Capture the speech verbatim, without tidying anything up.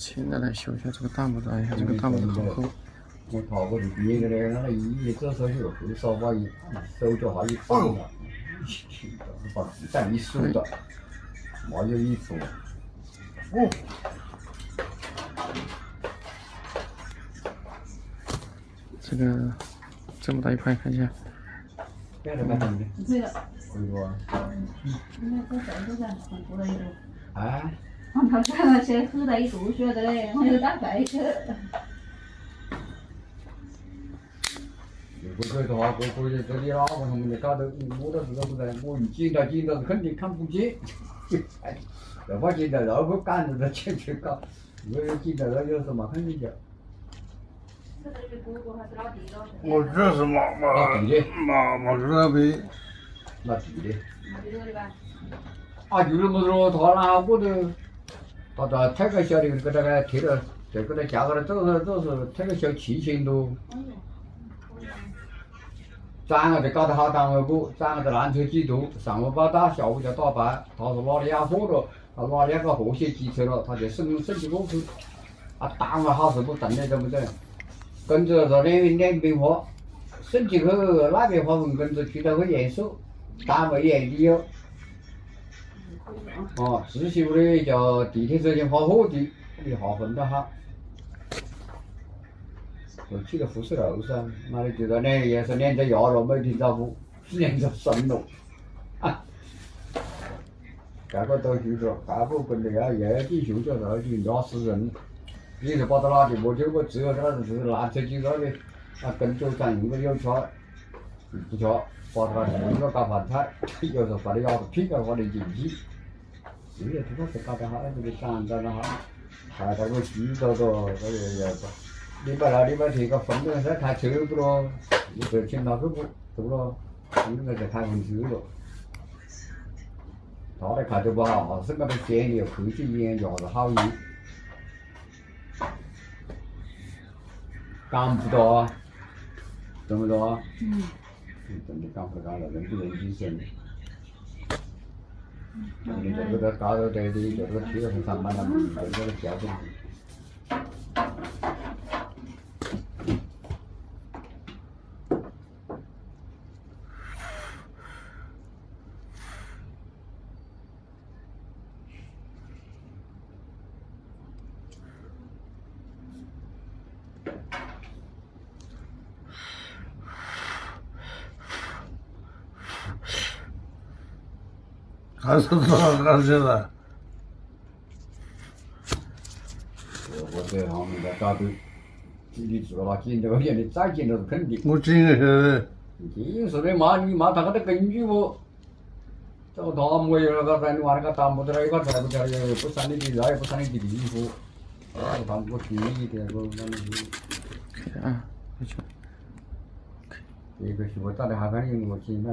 现在来修一下这个大拇指，按一下这个大拇指很厚。我操！我就别个嘞，那个一这手有回手把一手脚还一放了，把蛋一收的，毛就一走。哦。这个这么大一块，看一下。这个干什么的？这个。我说。嗯。那这手都在很多的一种。哎。 俺他干了些喝了一肚血的嘞，我就打白去。你不说的话，我估计这里哪个他们的搞的，我都知道不在，我一见到见到是肯定看不见。哎，哪怕见到哪个干的他去去搞，我见到那就是嘛看不见。我这是马马马马是那边，那地的。啊，就是么说他那我都。 他他这个小的给他个贴了，这个他价格了，这个这是这个小七千多。三个在搞得好单位股，三个在南车几多，上午报到，下午就打牌。他是哪里养货了？他哪里那个和谐机车了？他就省省几个去。啊，单位好事不成的，对不对？跟着在两两边花，省几个那边花红，跟着去那个严肃，单位也理由。 哦，实习屋里叫地铁车间发货的，你划分的哈。我去了辐射楼噻，那里就在那也是两只鸭了，每天早午两只生了。啊，这个都就是，干部跟着要要地球叫啥去压死人，你是跑到哪里没去过？只有那是南车去那里，啊，跟组长一个有吃，不吃，把他一个搞饭菜，有时候把你压得屁股往里进去。 你也不晓得搞得好，那个山在那哈，还在个徐州多，那个也不，礼拜六、礼拜天个风筝在开车不咯？你不听那个不，对不咯？风筝在开风车咯，他的开得不好，是那个天又空气也压得好硬，干不到，懂不懂？嗯，真的干不到了，人不人精神。 你这个搞到这里，这个去了很上班了，这个小东西。还是多少干些了？我这行没得搞头，你自个进这个眼里再进都是肯定。我进了。进是的嘛，你嘛他个得根据不？这个他没有那个在你玩那个他没得那个在不在也不算你的来，也不算你的衣服。啊，他我便宜一点，我那那。看啊，我去。这个是我打的，还看你我进那。